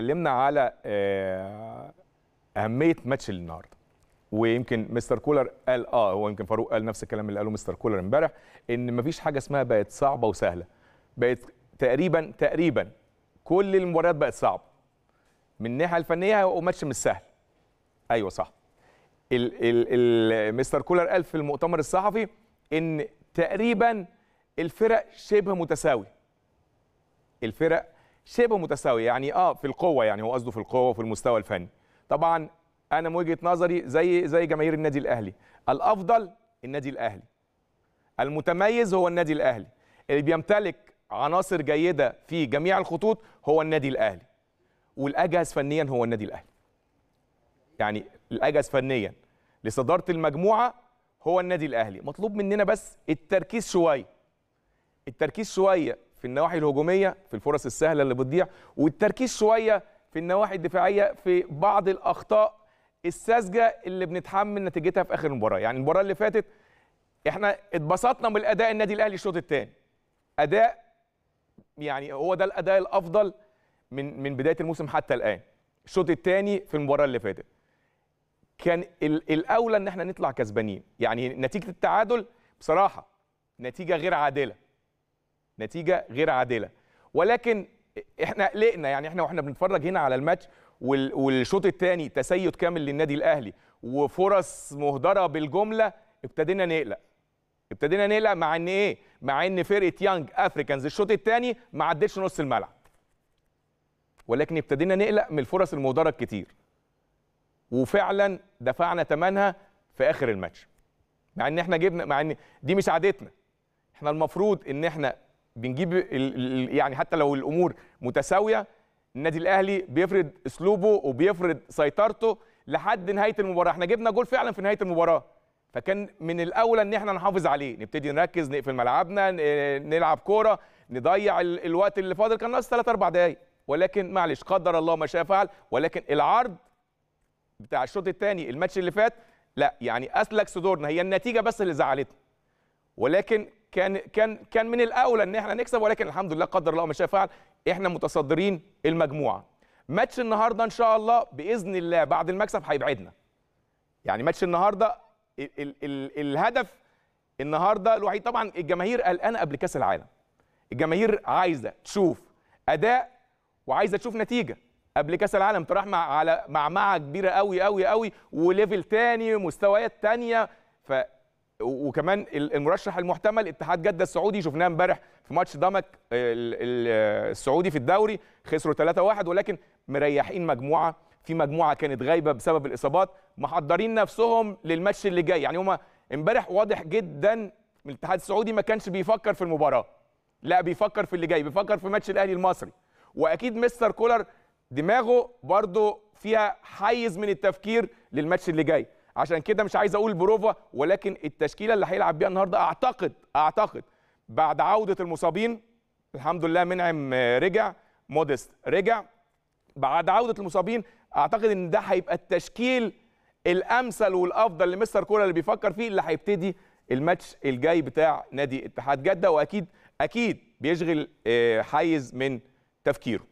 اتكلمنا على اهميه ماتش النهارده، ويمكن مستر كولر قال هو يمكن فاروق قال نفس الكلام اللي قاله مستر كولر امبارح، ان مفيش حاجه اسمها بقت صعبه وسهله، بقت تقريبا كل المباريات بقت صعبه. من الناحيه الفنيه هو ماتش مش سهل. ايوه صح. مستر كولر قال في المؤتمر الصحفي ان تقريبا الفرق شبه متساوي. الفرق شبه متساوي يعني في القوه، يعني هو قصده في القوه وفي المستوى الفني. طبعا انا من وجهه نظري زي جماهير النادي الاهلي، الافضل النادي الاهلي، المتميز هو النادي الاهلي، اللي بيمتلك عناصر جيده في جميع الخطوط هو النادي الاهلي، والاجهز فنيا هو النادي الاهلي. يعني الاجهز فنيا لصداره المجموعه هو النادي الاهلي. مطلوب مننا بس التركيز شويه، التركيز شويه في النواحي الهجوميه في الفرص السهله اللي بتضيع، والتركيز شويه في النواحي الدفاعيه في بعض الاخطاء الساذجه اللي بنتحمل نتيجتها في اخر المباراه. يعني المباراه اللي فاتت احنا اتبسطنا من اداء النادي الاهلي الشوط الثاني، اداء يعني هو ده الاداء الافضل من بدايه الموسم حتى الان. الشوط الثاني في المباراه اللي فاتت كان الاولى ان احنا نطلع كسبانين. يعني نتيجه التعادل بصراحه نتيجه غير عادله، نتيجه غير عادله، ولكن احنا قلقنا. يعني احنا واحنا بنتفرج هنا على الماتش والشوط الثاني تسيد كامل للنادي الاهلي وفرص مهدره بالجمله، ابتدينا نقلق مع ان مع ان فرقه يانج افريكانز الشوط الثاني ما عدتش نص الملعب، ولكن ابتدينا نقلق من الفرص المهدره الكتير، وفعلا دفعنا ثمنها في اخر الماتش. مع ان احنا جبنا، مع ان دي مش عادتنا، احنا المفروض ان احنا بنجيب يعني حتى لو الامور متساويه النادي الاهلي بيفرض اسلوبه وبيفرض سيطرته لحد نهايه المباراه. احنا جبنا جول فعلا في نهايه المباراه، فكان من الاولى ان احنا نحافظ عليه، نبتدي نركز، نقفل ملعبنا، نلعب كوره، نضيع الوقت اللي فاضل، كان ناقص 3-4 دقائق، ولكن معلش قدر الله ما شاء فعل. ولكن العرض بتاع الشوط الثاني الماتش اللي فات لا يعني اسلك صدورنا، هي النتيجه بس اللي زعلتنا، ولكن كان من الاولى ان احنا نكسب، ولكن الحمد لله قدر الله ما شاء فعل، احنا متصدرين المجموعه. ماتش النهارده ان شاء الله باذن الله بعد المكسب هيبعدنا. يعني ماتش النهارده الهدف النهارده الوحيد، طبعا الجماهير قلقانه قبل كاس العالم، الجماهير عايزه تشوف اداء وعايزه تشوف نتيجه. قبل كاس العالم تروح على معمعه كبيره قوي قوي قوي، وليفل تاني، مستويات تانيه. وكمان المرشح المحتمل اتحاد جدة السعودي، شفناه امبارح في ماتش ضمك السعودي في الدوري، خسروا 3-1، ولكن مريحين مجموعه، في مجموعه كانت غايبه بسبب الاصابات، محضرين نفسهم للماتش اللي جاي. يعني هما امبارح واضح جدا من الاتحاد السعودي ما كانش بيفكر في المباراه، لا بيفكر في اللي جاي، بيفكر في ماتش الاهلي المصري. واكيد مستر كولر دماغه برضه فيها حيز من التفكير للماتش اللي جاي، عشان كده مش عايز اقول بروفا، ولكن التشكيله اللي هيلعب بيها النهارده اعتقد بعد عوده المصابين، الحمد لله منعم رجع، مودست رجع، بعد عوده المصابين اعتقد ان ده هيبقى التشكيل الامثل والافضل لمستر كولر اللي بيفكر فيه، اللي هيبتدي الماتش الجاي بتاع نادي اتحاد جده، واكيد بيشغل حيز من تفكيره.